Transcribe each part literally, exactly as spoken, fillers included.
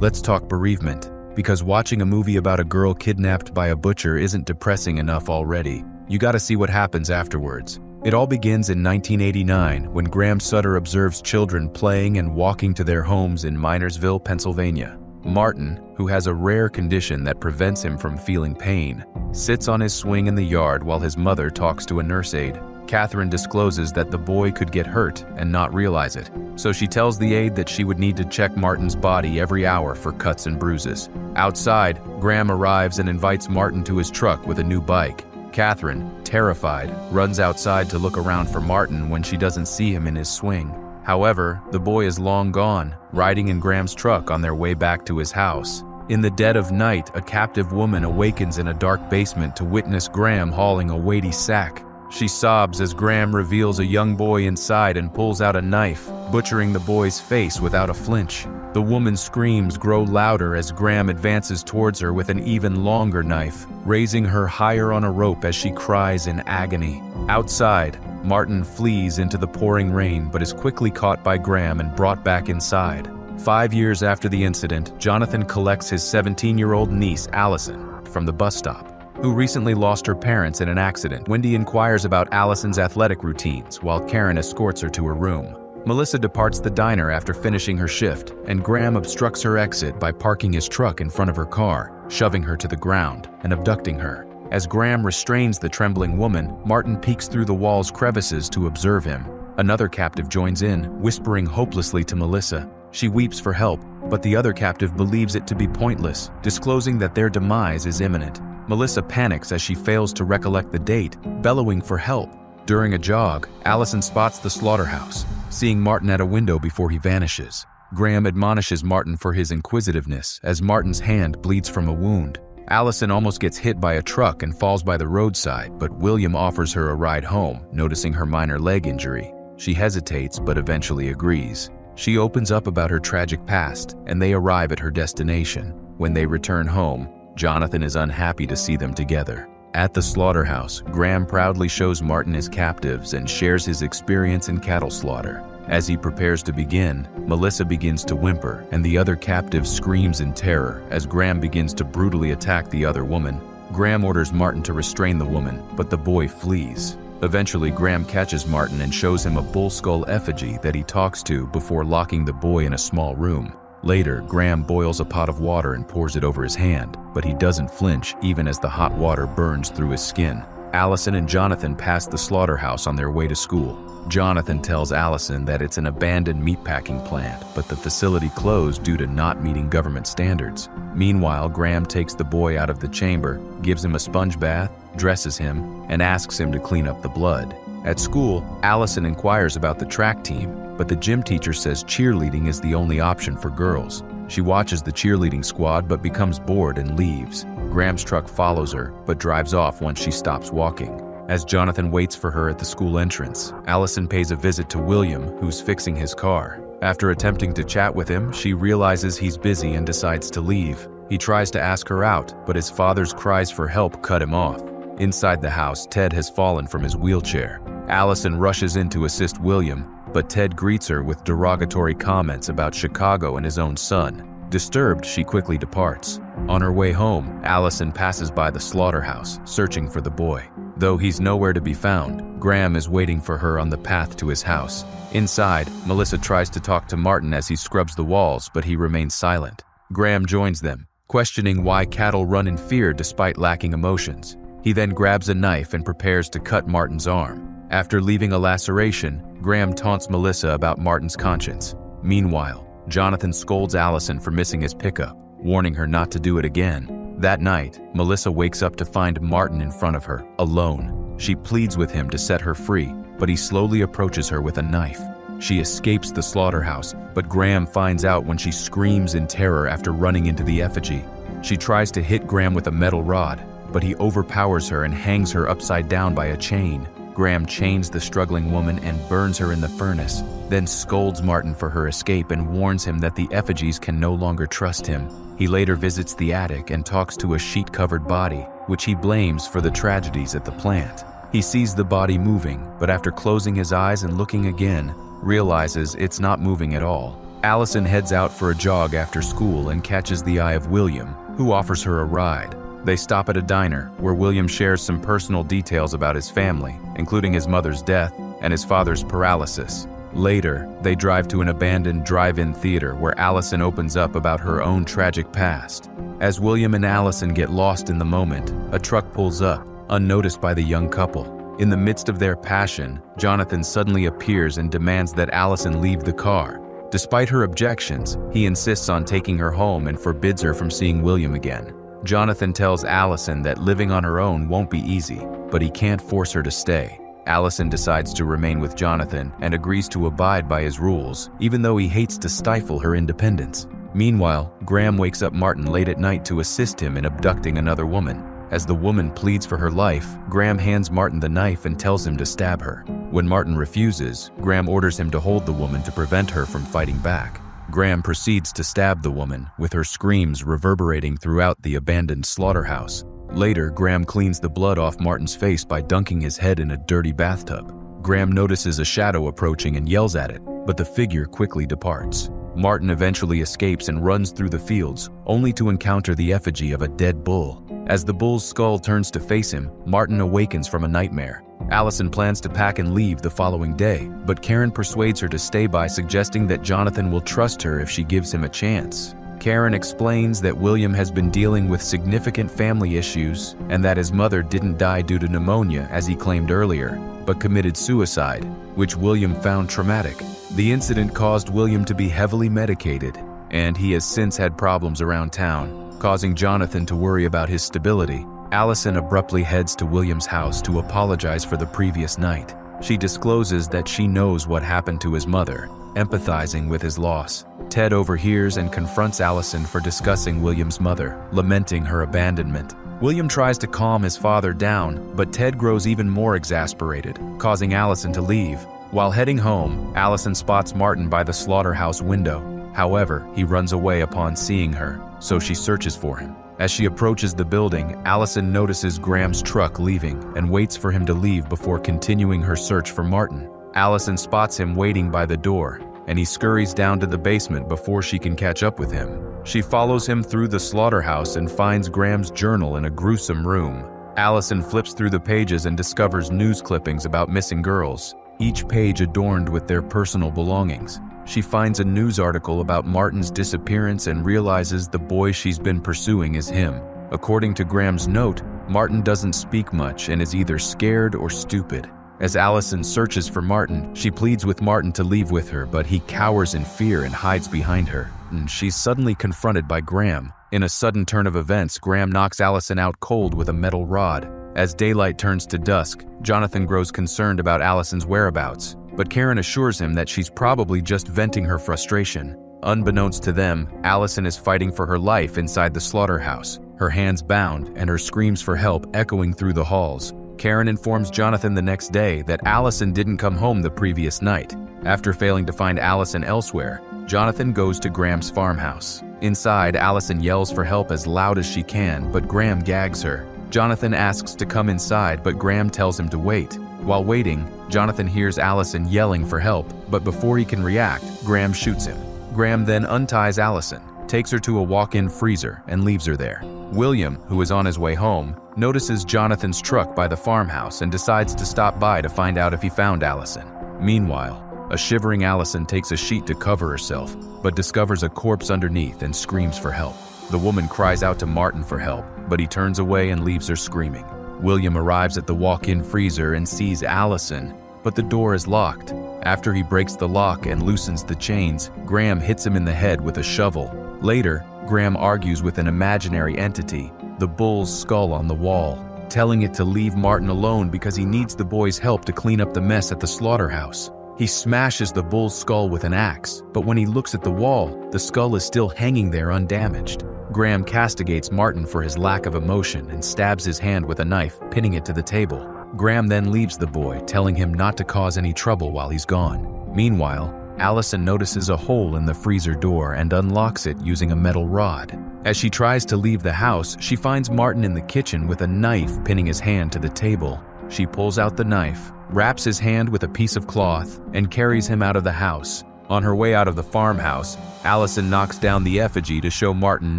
Let's talk bereavement, because watching a movie about a girl kidnapped by a butcher isn't depressing enough already. You gotta see what happens afterwards. It all begins in nineteen eighty-nine when Graham Sutter observes children playing and walking to their homes in Minersville, Pennsylvania. Martin, who has a rare condition that prevents him from feeling pain, sits on his swing in the yard while his mother talks to a nurse aide. Catherine discloses that the boy could get hurt and not realize it, so she tells the aide that she would need to check Martin's body every hour for cuts and bruises. Outside, Graham arrives and invites Martin to his truck with a new bike. Catherine, terrified, runs outside to look around for Martin when she doesn't see him in his swing. However, the boy is long gone, riding in Graham's truck on their way back to his house. In the dead of night, a captive woman awakens in a dark basement to witness Graham hauling a weighty sack. She sobs as Graham reveals a young boy inside and pulls out a knife, butchering the boy's face without a flinch. The woman's screams grow louder as Graham advances towards her with an even longer knife, raising her higher on a rope as she cries in agony. Outside, Martin flees into the pouring rain but is quickly caught by Graham and brought back inside. Five years after the incident, Jonathan collects his seventeen-year-old niece, Allison, from the bus stop, who recently lost her parents in an accident. Wendy inquires about Allison's athletic routines while Karen escorts her to her room. Melissa departs the diner after finishing her shift, and Graham obstructs her exit by parking his truck in front of her car, shoving her to the ground, and abducting her. As Graham restrains the trembling woman, Martin peeks through the wall's crevices to observe him. Another captive joins in, whispering hopelessly to Melissa. She weeps for help, but the other captive believes it to be pointless, disclosing that their demise is imminent. Melissa panics as she fails to recollect the date, bellowing for help. During a jog, Allison spots the slaughterhouse, seeing Martin at a window before he vanishes. Graham admonishes Martin for his inquisitiveness as Martin's hand bleeds from a wound. Allison almost gets hit by a truck and falls by the roadside, but William offers her a ride home, noticing her minor leg injury. She hesitates but eventually agrees. She opens up about her tragic past, and they arrive at her destination. When they return home, Jonathan is unhappy to see them together. At the slaughterhouse, Graham proudly shows Martin his captives and shares his experience in cattle slaughter. As he prepares to begin, Melissa begins to whimper, and the other captive screams in terror as Graham begins to brutally attack the other woman. Graham orders Martin to restrain the woman, but the boy flees. Eventually, Graham catches Martin and shows him a bull skull effigy that he talks to before locking the boy in a small room. Later, Graham boils a pot of water and pours it over his hand, but he doesn't flinch even as the hot water burns through his skin. Allison and Jonathan pass the slaughterhouse on their way to school. Jonathan tells Allison that it's an abandoned meatpacking plant, but the facility closed due to not meeting government standards. Meanwhile, Graham takes the boy out of the chamber, gives him a sponge bath, dresses him, and asks him to clean up the blood. At school, Allison inquires about the track team, but the gym teacher says cheerleading is the only option for girls. She watches the cheerleading squad but becomes bored and leaves. Graham's truck follows her, but drives off once she stops walking. As Jonathan waits for her at the school entrance, Allison pays a visit to William, who's fixing his car. After attempting to chat with him, she realizes he's busy and decides to leave. He tries to ask her out, but his father's cries for help cut him off. Inside the house, Ted has fallen from his wheelchair. Allison rushes in to assist William, but Ted greets her with derogatory comments about Chicago and his own son. Disturbed, she quickly departs. On her way home, Allison passes by the slaughterhouse, searching for the boy. Though he's nowhere to be found, Graham is waiting for her on the path to his house. Inside, Melissa tries to talk to Martin as he scrubs the walls, but he remains silent. Graham joins them, questioning why cattle run in fear despite lacking emotions. He then grabs a knife and prepares to cut Martin's arm. After leaving a laceration, Graham taunts Melissa about Martin's conscience. Meanwhile, Jonathan scolds Allison for missing his pickup, warning her not to do it again. That night, Melissa wakes up to find Martin in front of her, alone. She pleads with him to set her free, but he slowly approaches her with a knife. She escapes the slaughterhouse, but Graham finds out when she screams in terror after running into the effigy. She tries to hit Graham with a metal rod, but he overpowers her and hangs her upside down by a chain. Graham chains the struggling woman and burns her in the furnace, then scolds Martin for her escape and warns him that the effigies can no longer trust him. He later visits the attic and talks to a sheet-covered body, which he blames for the tragedies at the plant. He sees the body moving, but after closing his eyes and looking again, realizes it's not moving at all. Allison heads out for a jog after school and catches the eye of William, who offers her a ride. They stop at a diner, where William shares some personal details about his family, including his mother's death and his father's paralysis. Later, they drive to an abandoned drive-in theater where Allison opens up about her own tragic past. As William and Allison get lost in the moment, a truck pulls up, unnoticed by the young couple. In the midst of their passion, Jonathan suddenly appears and demands that Allison leave the car. Despite her objections, he insists on taking her home and forbids her from seeing William again. Jonathan tells Allison that living on her own won't be easy, but he can't force her to stay. Allison decides to remain with Jonathan and agrees to abide by his rules, even though he hates to stifle her independence. Meanwhile, Graham wakes up Martin late at night to assist him in abducting another woman. As the woman pleads for her life, Graham hands Martin the knife and tells him to stab her. When Martin refuses, Graham orders him to hold the woman to prevent her from fighting back. Graham proceeds to stab the woman, with her screams reverberating throughout the abandoned slaughterhouse. Later, Graham cleans the blood off Martin's face by dunking his head in a dirty bathtub. Graham notices a shadow approaching and yells at it, but the figure quickly departs. Martin eventually escapes and runs through the fields, only to encounter the effigy of a dead bull. As the bull's skull turns to face him, Martin awakens from a nightmare. Allison plans to pack and leave the following day, but Karen persuades her to stay by suggesting that Jonathan will trust her if she gives him a chance. Karen explains that William has been dealing with significant family issues and that his mother didn't die due to pneumonia as he claimed earlier, but committed suicide, which William found traumatic. The incident caused William to be heavily medicated, and he has since had problems around town, causing Jonathan to worry about his stability. Allison abruptly heads to William's house to apologize for the previous night. She discloses that she knows what happened to his mother, empathizing with his loss. Ted overhears and confronts Allison for discussing William's mother, lamenting her abandonment. William tries to calm his father down, but Ted grows even more exasperated, causing Allison to leave. While heading home, Allison spots Martin by the slaughterhouse window. However, he runs away upon seeing her, so she searches for him. As she approaches the building, Allison notices Graham's truck leaving and waits for him to leave before continuing her search for Martin. Allison spots him waiting by the door, and he scurries down to the basement before she can catch up with him. She follows him through the slaughterhouse and finds Graham's journal in a gruesome room. Allison flips through the pages and discovers news clippings about missing girls, each page adorned with their personal belongings. She finds a news article about Martin's disappearance and realizes the boy she's been pursuing is him. According to Graham's note, Martin doesn't speak much and is either scared or stupid. As Allison searches for Martin, she pleads with Martin to leave with her, but he cowers in fear and hides behind her. And she's suddenly confronted by Graham. In a sudden turn of events, Graham knocks Allison out cold with a metal rod. As daylight turns to dusk, Jonathan grows concerned about Allison's whereabouts, but Karen assures him that she's probably just venting her frustration. Unbeknownst to them, Allison is fighting for her life inside the slaughterhouse, her hands bound and her screams for help echoing through the halls. Karen informs Jonathan the next day that Allison didn't come home the previous night. After failing to find Allison elsewhere, Jonathan goes to Graham's farmhouse. Inside, Allison yells for help as loud as she can, but Graham gags her. Jonathan asks to come inside, but Graham tells him to wait. While waiting, Jonathan hears Allison yelling for help, but before he can react, Graham shoots him. Graham then unties Allison, takes her to a walk-in freezer, and leaves her there. William, who is on his way home, notices Jonathan's truck by the farmhouse and decides to stop by to find out if he found Allison. Meanwhile, a shivering Allison takes a sheet to cover herself, but discovers a corpse underneath and screams for help. The woman cries out to Martin for help, but he turns away and leaves her screaming. William arrives at the walk-in freezer and sees Allison, but the door is locked. After he breaks the lock and loosens the chains, Graham hits him in the head with a shovel. Later, Graham argues with an imaginary entity, the bull's skull on the wall, telling it to leave Martin alone because he needs the boy's help to clean up the mess at the slaughterhouse. He smashes the bull's skull with an axe, but when he looks at the wall, the skull is still hanging there undamaged. Graham castigates Martin for his lack of emotion and stabs his hand with a knife, pinning it to the table. Graham then leaves the boy, telling him not to cause any trouble while he's gone. Meanwhile, Allison notices a hole in the freezer door and unlocks it using a metal rod. As she tries to leave the house, she finds Martin in the kitchen with a knife pinning his hand to the table. She pulls out the knife, wraps his hand with a piece of cloth, and carries him out of the house. On her way out of the farmhouse, Allison knocks down the effigy to show Martin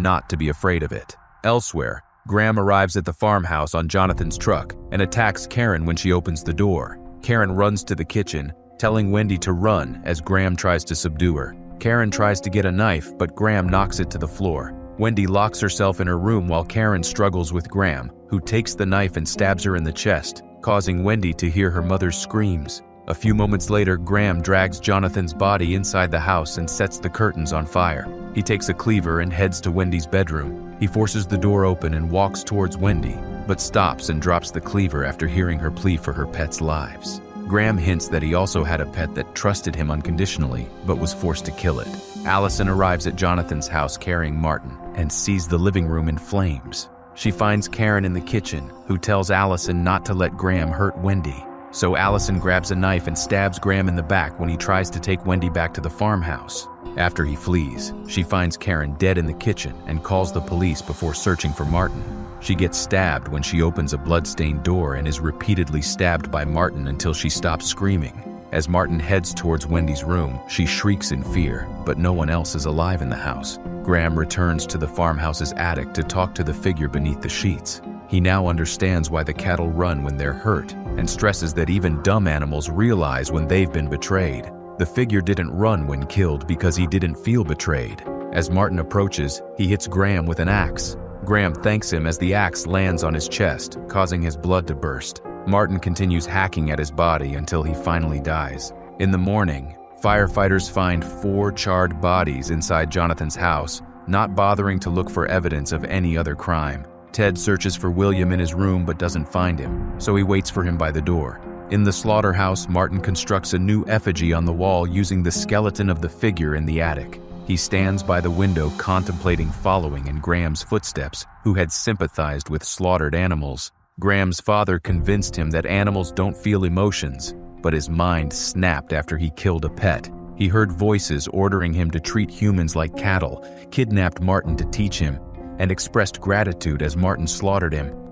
not to be afraid of it. Elsewhere, Graham arrives at the farmhouse on Jonathan's truck and attacks Karen when she opens the door. Karen runs to the kitchen, telling Wendy to run as Graham tries to subdue her. Karen tries to get a knife, but Graham knocks it to the floor. Wendy locks herself in her room while Karen struggles with Graham, who takes the knife and stabs her in the chest, causing Wendy to hear her mother's screams. A few moments later, Graham drags Jonathan's body inside the house and sets the curtains on fire. He takes a cleaver and heads to Wendy's bedroom. He forces the door open and walks towards Wendy, but stops and drops the cleaver after hearing her plea for her pets' lives. Graham hints that he also had a pet that trusted him unconditionally, but was forced to kill it. Allison arrives at Jonathan's house carrying Martin and sees the living room in flames. She finds Karen in the kitchen, who tells Allison not to let Graham hurt Wendy. So Allison grabs a knife and stabs Graham in the back when he tries to take Wendy back to the farmhouse. After he flees, she finds Karen dead in the kitchen and calls the police before searching for Martin. She gets stabbed when she opens a bloodstained door and is repeatedly stabbed by Martin until she stops screaming. As Martin heads towards Wendy's room, she shrieks in fear, but no one else is alive in the house. Graham returns to the farmhouse's attic to talk to the figure beneath the sheets. He now understands why the cattle run when they're hurt and stresses that even dumb animals realize when they've been betrayed. The figure didn't run when killed because he didn't feel betrayed. As Martin approaches, he hits Graham with an axe. Graham thanks him as the axe lands on his chest, causing his blood to burst. Martin continues hacking at his body until he finally dies. In the morning, firefighters find four charred bodies inside Jonathan's house, not bothering to look for evidence of any other crime. Ted searches for William in his room but doesn't find him, so he waits for him by the door. In the slaughterhouse, Martin constructs a new effigy on the wall using the skeleton of the figure in the attic. He stands by the window contemplating following in Graham's footsteps, who had sympathized with slaughtered animals. Graham's father convinced him that animals don't feel emotions, but his mind snapped after he killed a pet. He heard voices ordering him to treat humans like cattle, kidnapped Martin to teach him, and expressed gratitude as Martin slaughtered him.